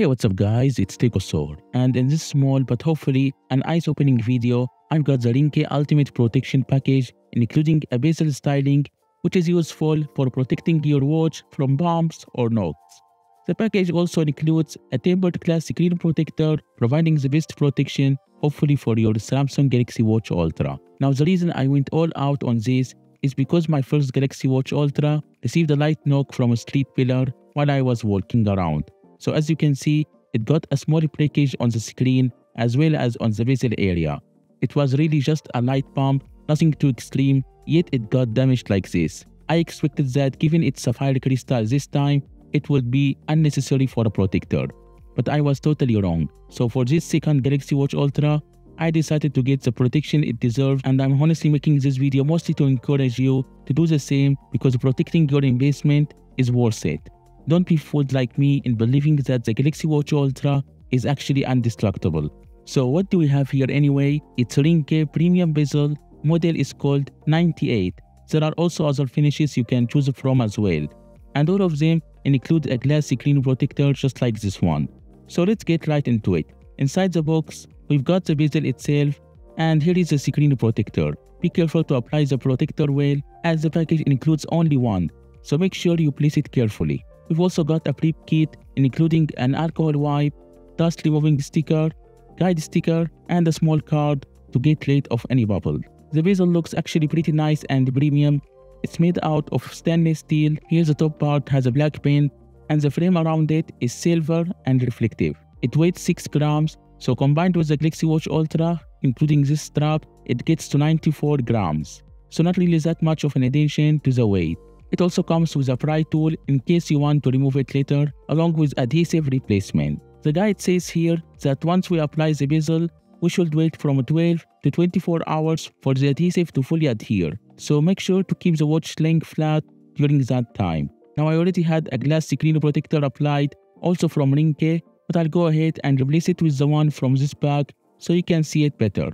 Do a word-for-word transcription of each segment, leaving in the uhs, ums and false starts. Hey, what's up guys, it's Techosaur, and in this small but hopefully an eye-opening video, I've got the Ringke Ultimate Protection Package, including a bezel styling, which is useful for protecting your watch from bumps or knocks. The package also includes a tempered glass screen protector, providing the best protection, hopefully for your Samsung Galaxy Watch Ultra. Now, the reason I went all out on this is because my first Galaxy Watch Ultra received a light knock from a street pillar while I was walking around. So as you can see, it got a small breakage on the screen as well as on the bezel area. It was really just a light bump, nothing too extreme, yet it got damaged like this. I expected that given its sapphire crystal this time, it would be unnecessary for a protector. But I was totally wrong. So for this second Galaxy Watch Ultra, I decided to get the protection it deserves, and I'm honestly making this video mostly to encourage you to do the same, because protecting your investment is worth it. Don't be fooled like me in believing that the Galaxy Watch Ultra is actually indestructible. So what do we have here anyway? It's Ringke Premium Bezel, model is called ninety-eight. There are also other finishes you can choose from as well. And all of them include a glass screen protector just like this one. So let's get right into it. Inside the box, we've got the bezel itself, and here is the screen protector. Be careful to apply the protector well, as the package includes only one, so make sure you place it carefully. We've also got a prep kit, including an alcohol wipe, dust removing sticker, guide sticker, and a small card to get rid of any bubble. The bezel looks actually pretty nice and premium. It's made out of stainless steel. Here the top part has a black paint, and the frame around it is silver and reflective. It weighs six grams, so combined with the Galaxy Watch Ultra, including this strap, it gets to ninety-four grams. So not really that much of an addition to the weight. It also comes with a pry tool in case you want to remove it later, along with adhesive replacement. The guide says here that once we apply the bezel, we should wait from twelve to twenty-four hours for the adhesive to fully adhere. So make sure to keep the watch laying flat during that time. Now, I already had a glass screen protector applied, also from Ringke, but I'll go ahead and replace it with the one from this pack so you can see it better.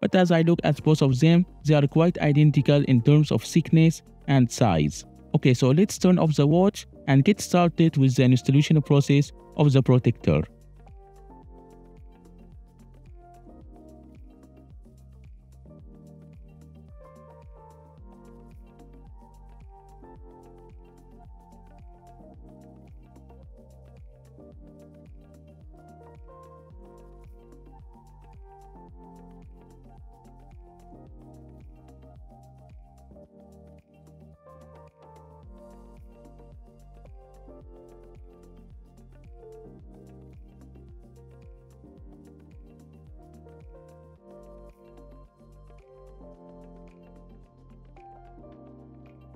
But as I look at both of them, they are quite identical in terms of thickness and size. Okay, so let's turn off the watch and get started with the installation process of the protector.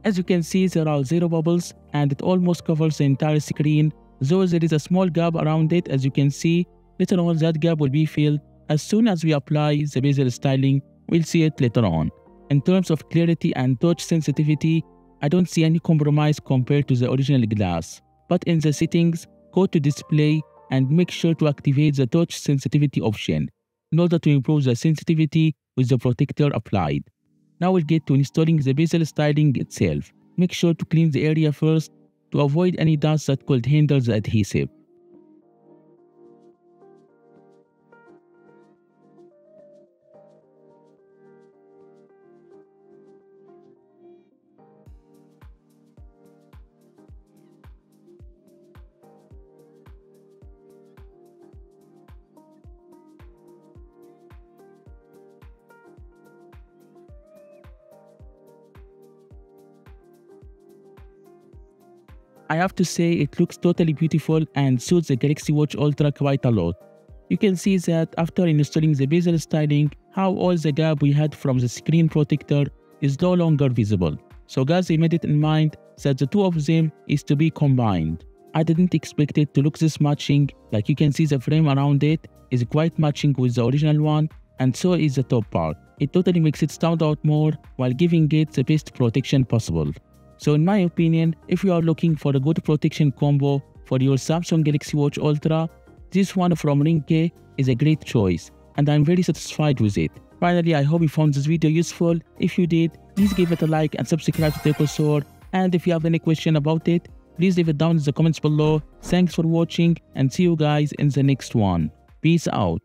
As you can see, there are zero bubbles and it almost covers the entire screen, though there is a small gap around it as you can see. Later on, that gap will be filled as soon as we apply the bezel styling. We'll see it later on. In terms of clarity and touch sensitivity, I don't see any compromise compared to the original glass. But in the settings, go to display and make sure to activate the touch sensitivity option in order to improve the sensitivity with the protector applied. Now we'll get to installing the bezel styling itself. Make sure to clean the area first to avoid any dust that could hinder the adhesive. I have to say, it looks totally beautiful and suits the Galaxy Watch Ultra quite a lot. You can see that after installing the bezel styling, how all the gap we had from the screen protector is no longer visible. So guys, I made it in mind that the two of them is to be combined. I didn't expect it to look this matching. Like you can see, the frame around it is quite matching with the original one, and so is the top part. It totally makes it stand out more while giving it the best protection possible. So in my opinion, if you are looking for a good protection combo for your Samsung Galaxy Watch Ultra, this one from Ringke is a great choice, and I'm very satisfied with it. Finally, I hope you found this video useful. If you did, please give it a like and subscribe to Techosaur. And if you have any question about it, Please leave it down in the comments below. Thanks for watching and see you guys in the next one. Peace out.